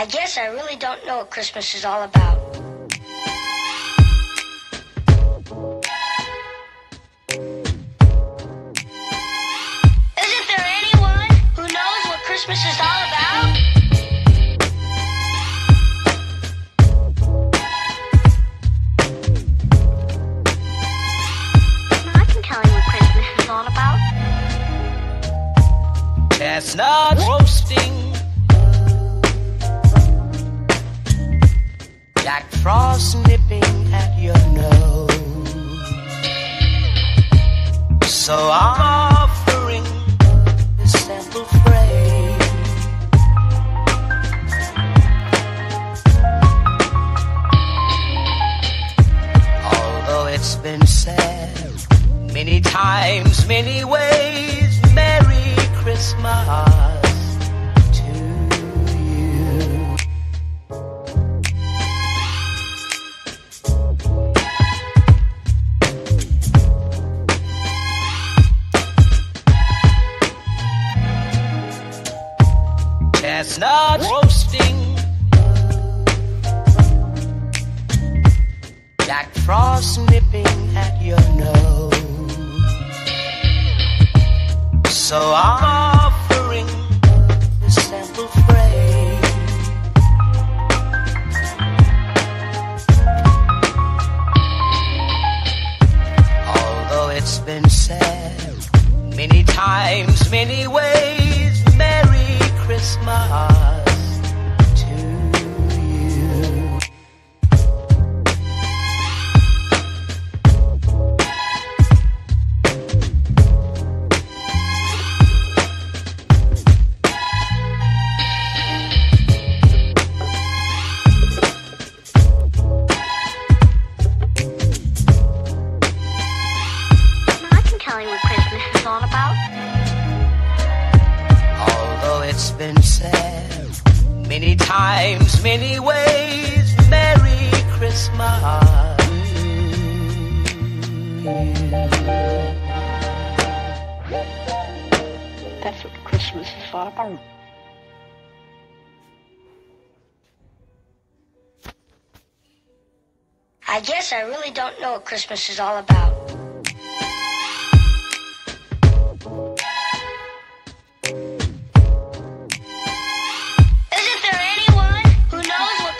I guess I really don't know what Christmas is all about. Isn't there anyone who knows what Christmas is all about? I can tell you what Christmas is all about. Chestnut roasting, Jack Frost nipping at your nose, so offering a simple phrase, although it's been said many times, many ways, Merry Christmas. Chestnut roasting, Jack Frost nipping at your nose, so offering a simple phrase, although it's been said many times, many ways, Merry Christmas to you. I can tell you what Christmas is all about. It's been said many times, many ways, Merry Christmas. That's what Christmas is all about. I guess I really don't know what Christmas is all about.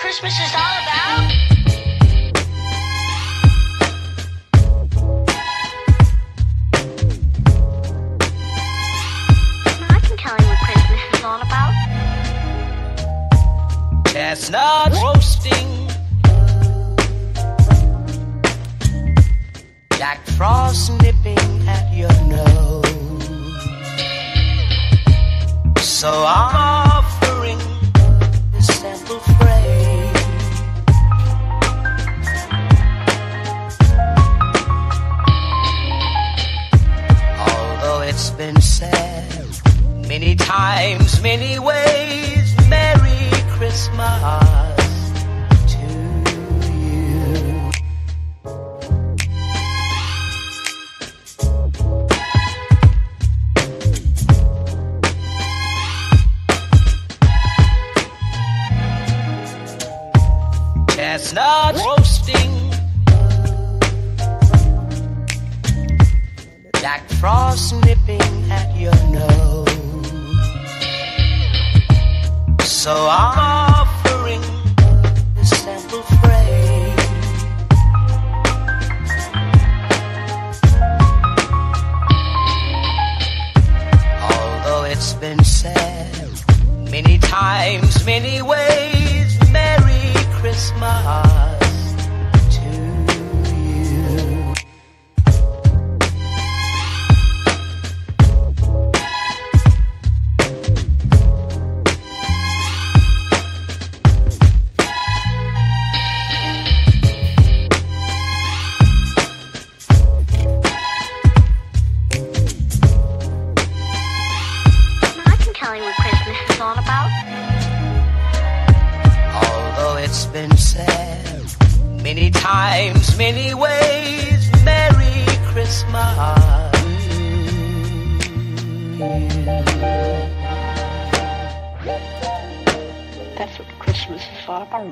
Christmas is all about? I can tell you what Christmas is all about. Chestnut roasting, Jack Frost nipping at your nose, so offering a simple phrase, been said many times, many ways, Merry Christmas to you. Chestnut roasting, Jack Frost nipping at your nose, so offering a simple phrase, although it's been said many times, many ways, Merry Christmas. It's been said many times, many ways, Merry Christmas. That's what Christmas sarapan.